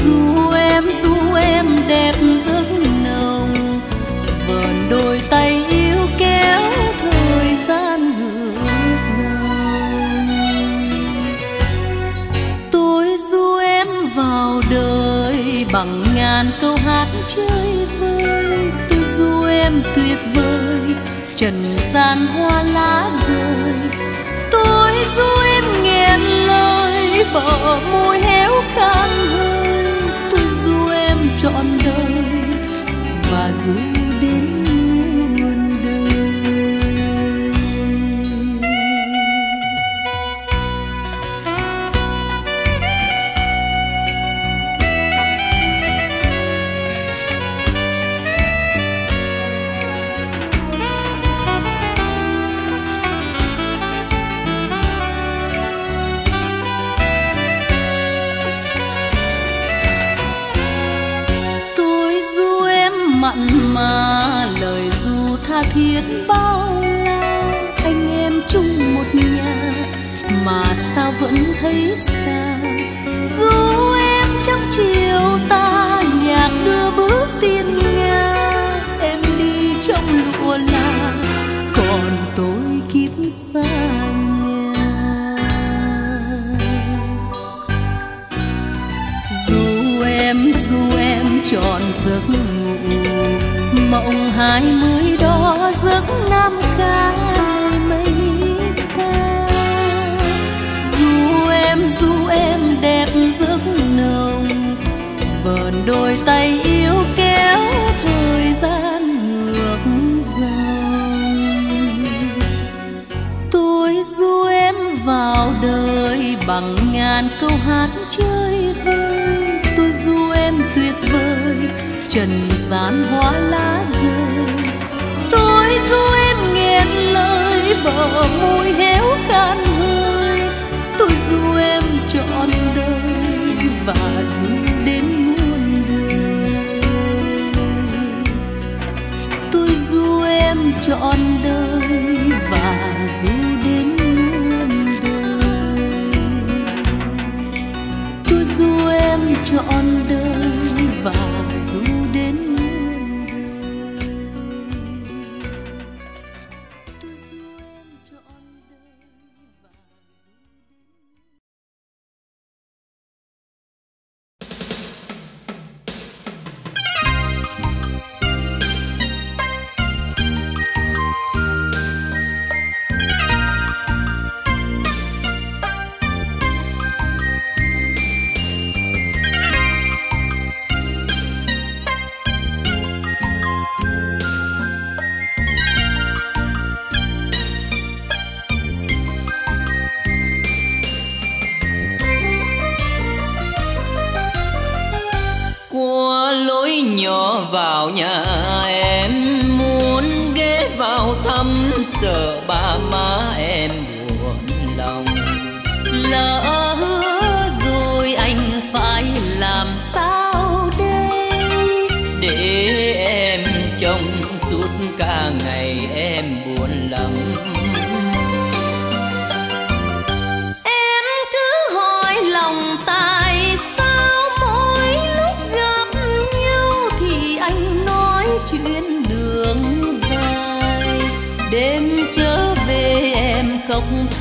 Dù em, dù em đẹp tay yêu kéo thời gian ngược dòng. Tôi du em vào đời bằng ngàn câu hát chơi vơi. Tôi du em tuyệt vời trần gian hoa lá rơi. Tôi du em nghẹn lời bờ môi héo khang hơi. Tôi du em trọn đời và du đến muôn đời. Tôi du em mặn mà thiết bao la, anh em chung một nhà mà sao vẫn thấy xa. Du em trong chiều ta nhạc đưa bước tiên nga, em đi trong lụa là còn tôi kiếp xa nhà. Du em du em trọn giấc ngủ mộng hai mươi đó giấc Nam ca mây xa. Du em du em đẹp giấc nồng vờn đôi tay yêu kéo thời gian ngược dòng. Tôi du em vào đời bằng ngàn câu hát chơi vơi. Tôi du em tuyệt vời trần gian hoa lá rơi. Tôi du em nghẹn lời bờ môi héo khan hơi. Tôi du em trọn đời và du đến muôn đời. Tôi du em trọn đời và du đến muôn đời. Tôi du em trọn đời và vào nhà em muốn ghé vào thăm, sợ ba má em buồn lòng. Lỡ hứa rồi anh phải làm sao đây, để em trông suốt cả ngày em buồn lòng. Em cứ hỏi lòng ta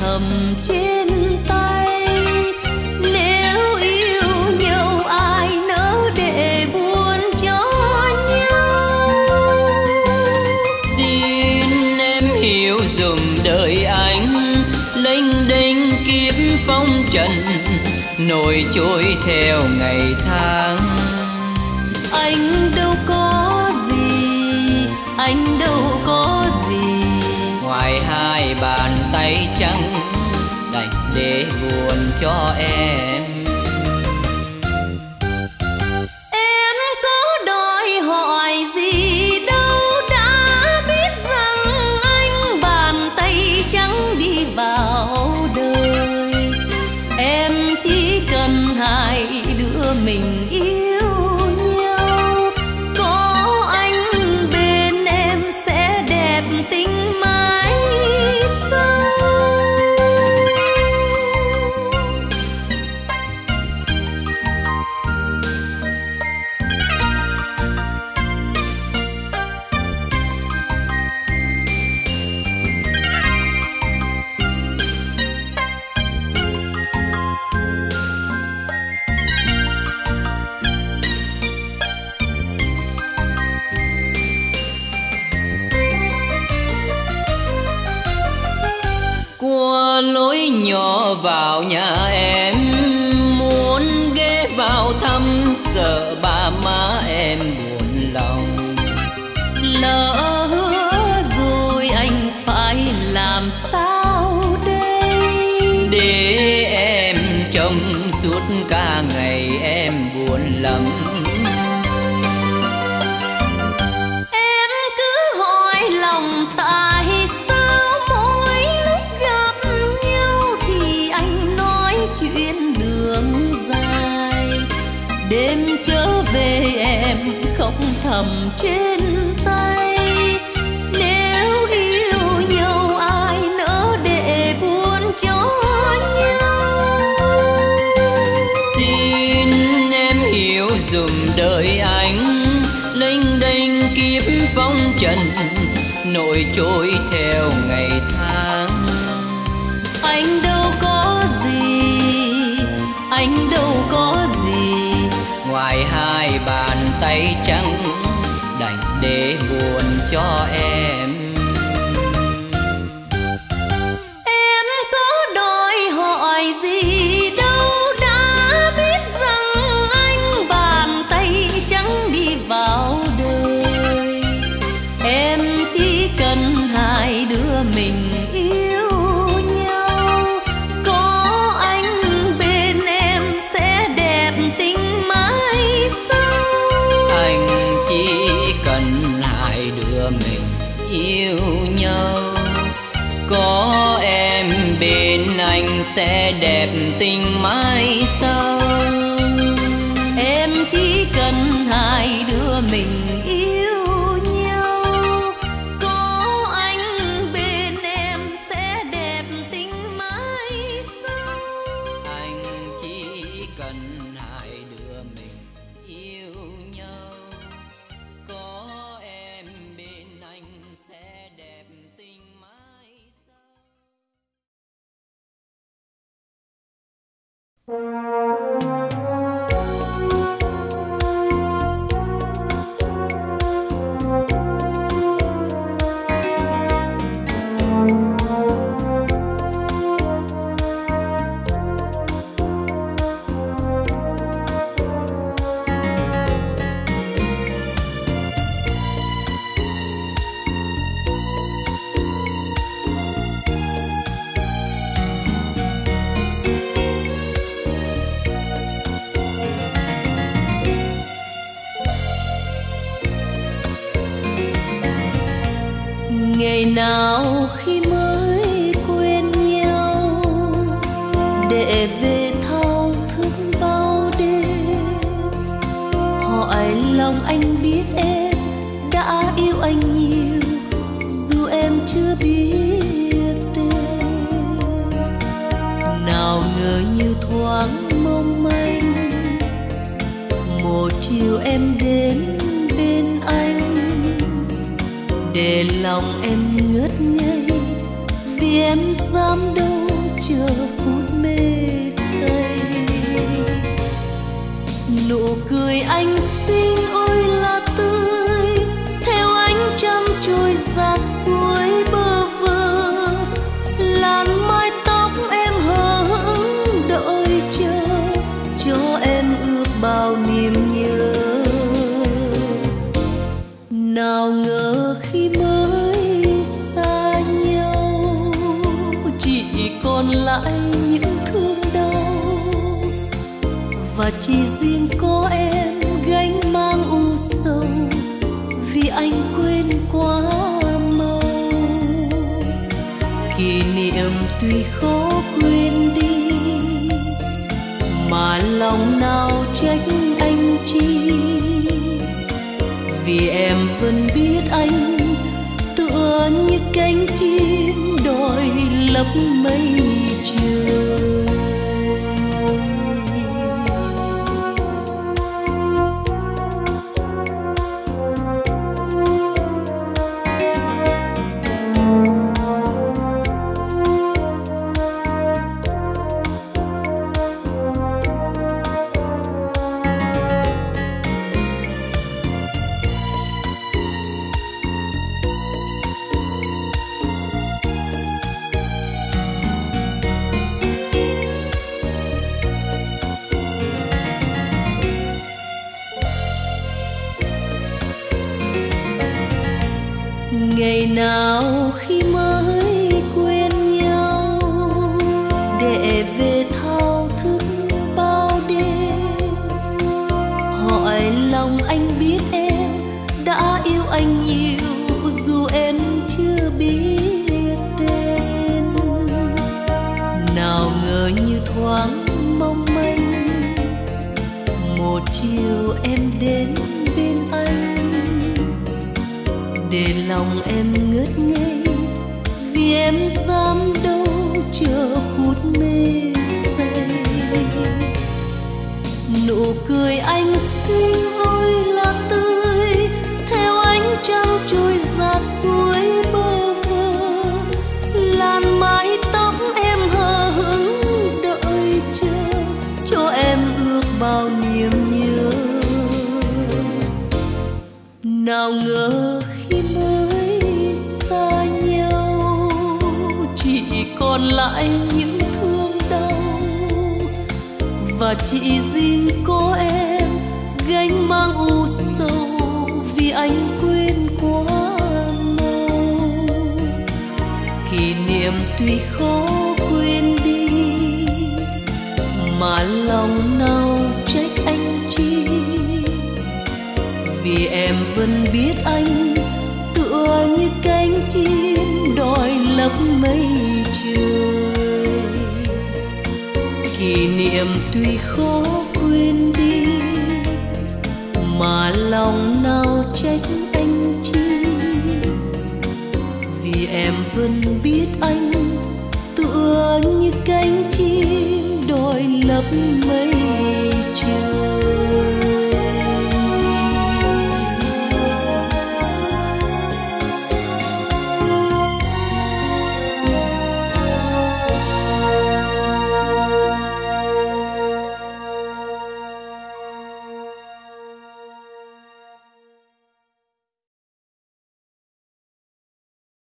thầm trên tay. Nếu yêu nhau ai nỡ để buồn cho nhau. Xin em hiểu dùm đời anh, lênh đênh kiếp phong trần nổi trôi theo ngày tháng. Anh đâu có gì, anh đâu có gì ngoài hai bàn tay trắng đành để buồn cho em. Em có đòi hỏi gì đâu, đã biết rằng anh bàn tay trắng đi vào đời. Em chỉ cần hai đứa mình yêu. nhỏ vào nhà em, muốn ghé vào thăm sợ ba má em buồn lòng. Lỡ hứa rồi anh phải làm sao đây? Để em trông suốt cả ngày em buồn lắm. Em cứ hỏi lòng tại sao mỗi lúc gặp nhau thì anh nói chuyện đường dài. Đêm trở về em khóc thầm trên tay. Nếu yêu nhau ai nỡ để buồn cho nhau. Xin em hiểu dùm đời anh, lênh đênh kiếp phong trần nỗi trôi theo ngày tháng. Anh đâu có gì, anh đâu có gì ngoài hai bàn tay trắng đành để buồn cho em. Em có đòi hỏi gì đâu, đã biết rằng anh bàn tay trắng đi vào đời. Em chỉ cần hai đứa mình yêu nhau, có anh bên em sẽ đẹp tính mãi sau. Anh chỉ cần hai đứa mình yêu nhau, có em bên anh sẽ đẹp tình mãi sau. Em chỉ cần hai đứa mình yêu nhau, có anh bên em sẽ đẹp tình mãi sau. Anh chỉ cần hai đứa mình yêu nhau, có em bên anh sẽ đẹp tình mãi sau. Ngày nào khi mới quen nhau, để về thao thức bao đêm. Hỏi lòng anh biết em đã yêu anh nhiều, dù em chưa biết tên. Nào ngờ như thoáng mong manh, một chiều em đến bên anh. Để lòng em ngất ngây vì em dám đâu chờ phút mê say. Nụ cười anh xinh ôi là tươi, theo ánh trăng trôi ra suối bơ vơ. Làn mái tóc em hờ hững đợi chờ, cho em ước bao niềm nhớ. Nào ngờ khi mới xa nhau, chỉ còn lại những thương đau. Và chỉ riêng có em gánh mang u sầu, vì anh quên quá mau. Kỷ niệm tuy khó quên đi, mà lòng nào trách anh chi. Vì em vẫn biết anh tựa như cánh chim đòi lấp mây trời. ngày nào khi mới quen nhau để về thao thức bao đêm hỏi lòng anh biết em đã yêu anh nhiều dù em chưa biết tên nào ngờ như thoáng mong manh một chiều em đến bên anh để lòng em ngất ngây vì em dám đâu chờ phút mê say nụ cười anh xinh ôi là tươi theo ánh trăng trôi ra suối bơ vơ làn mái tóc em hờ hững đợi chờ cho em ước bao niềm nhớ nào ngờ còn lại những thương đau và chỉ riêng có em gánh mang u sầu vì anh quên quá lâu kỷ niệm tuy khó quên đi mà lòng nao trách anh chi vì em vẫn biết anh tựa như cánh chim đòi lấp mây trời. Kỷ niệm tuy khó quên đi mà lòng nào trách anh chi vì em vẫn biết anh tựa như cánh chim đòi lấp mây